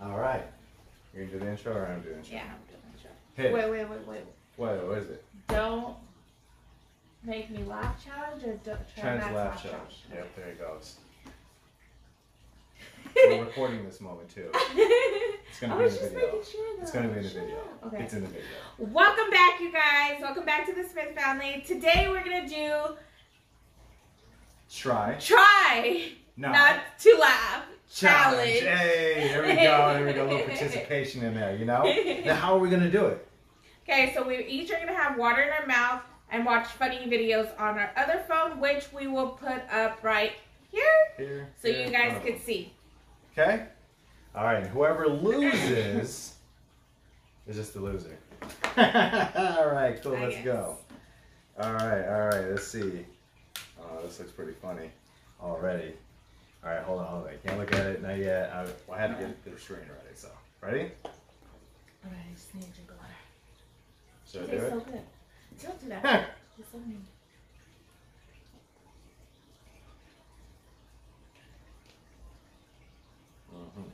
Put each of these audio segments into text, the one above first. All right. You're going to do the intro or I'm doing the intro? Yeah, I'm doing the intro. Hey. Wait. What is it? Don't make me laugh challenge or don't try to laugh challenge. Yep, there he goes. We're recording this moment too. It's going to be in the video. It's going to be in the video. Okay. It's in the video. Welcome back, you guys. Welcome back to the Smith family. Today we're going to do... Try. Not to laugh. Challenge. Hey, there we go. A little participation in there, you know? Now, how are we going to do it? Okay, so we each are going to have water in our mouth and watch funny videos on our other phone, which we will put up right here so you guys could see. Okay? All right, whoever loses is just the loser. All right, cool, let's go. All right, let's see. Oh, this looks pretty funny already. All right, hold on. Can't look at it, not yet. I had to get the restraint ready, so. Ready? All right, I just need to drink water. Should I do it? So good. Don't do that. Huh. It's so mean. Mm-hmm.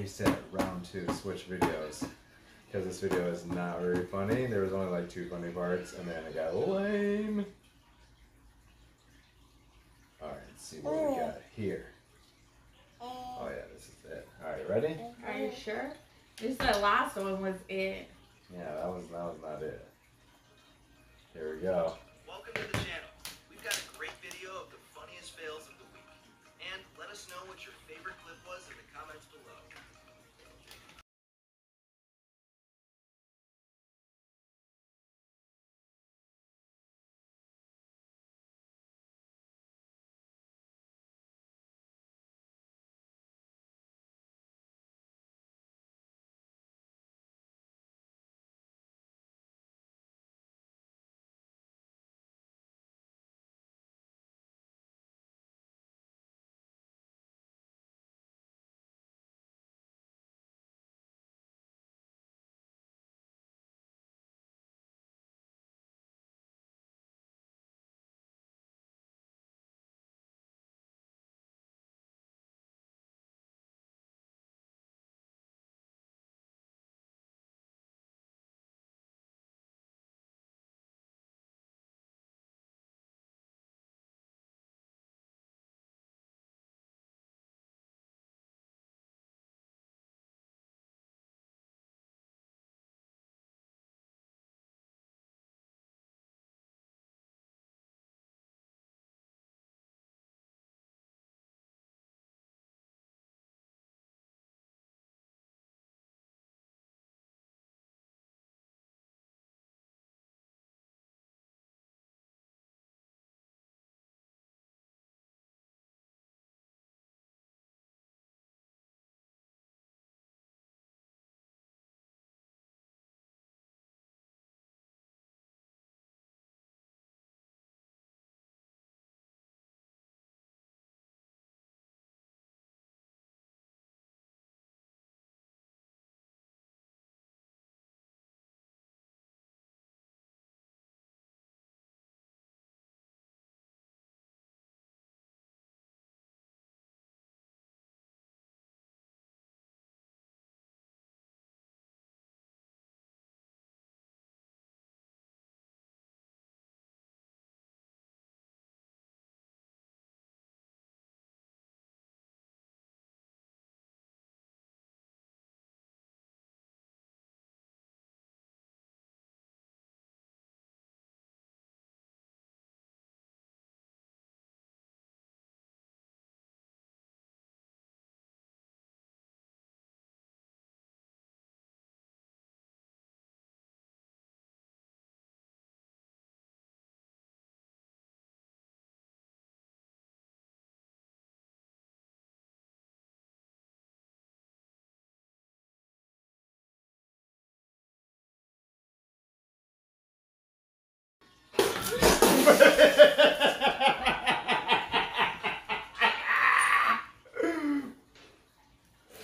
reset round 2, switch videos, because this video is not very funny. There was only like 2 funny parts, and then it got lame. All right, let's see what we got here. Oh yeah, this is it. All right, ready? Are you sure? This is the last one was it. Yeah, that was not it. Here we go. Welcome to the channel. We've got a great video of the funniest fails of the week. And let us know what your favorite clip was in the comments below.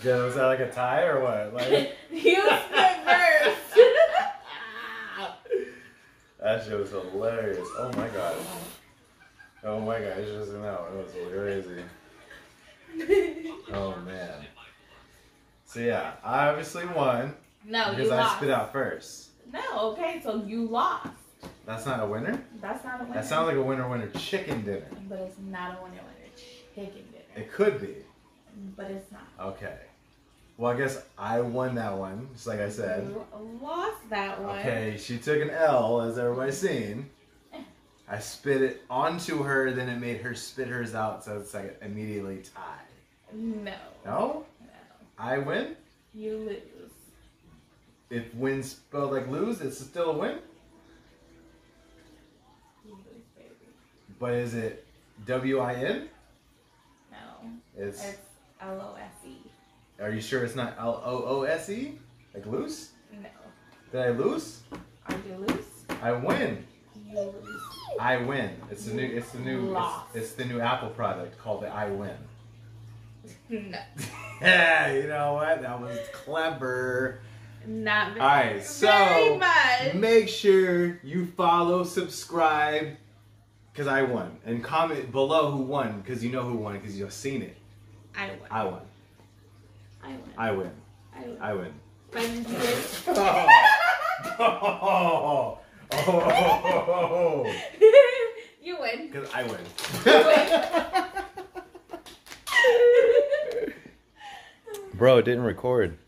Yeah, was that like a tie or what? Like you spit first. That shit was hilarious. Oh my god. Oh my god, you just know it was crazy. Oh man. So yeah, I obviously won. No, because you lost. I spit out first. No, okay, so you lost. That's not a winner? That's not a winner. That sounds like a winner-winner chicken dinner. But it's not a winner-winner chicken dinner. It could be. But it's not. Okay. Well, I guess I won that one, just like I said. Lost that one. Okay, she took an L, as everybody's seen. I spit it onto her, then it made her spit hers out, so it's like immediately tied. No. No? No. I win? You lose. If win spelled like lose, it's still a win? You lose, baby. But is it W-I-N? No. It's L-O-S-E. Are you sure it's not L-O-O-S-E? Like loose? No. Did I lose? Are you loose? I win. You lose. I win. It's the new. It's the new. It's the new Apple product called the I Win. No. Yeah, you know what? That was clever. Not very. All right, so much. Make sure you follow, subscribe, because I won, and comment below who won, because you know who won, because you've seen it. I won. I won. I win. You win. Because I win. You win. Bro, it didn't record.